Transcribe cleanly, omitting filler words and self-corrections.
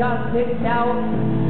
Got kicked out.